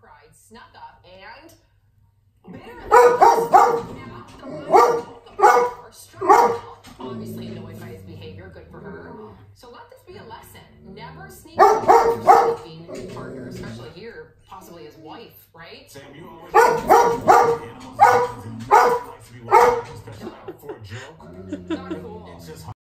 pride snuck up and obviously annoyed by his behavior, good for her. So let this be a lesson. Never sneak up to your partner, especially here, possibly his wife, right? Sam, you always like to be wild, especially for a joke. Not cool. It's just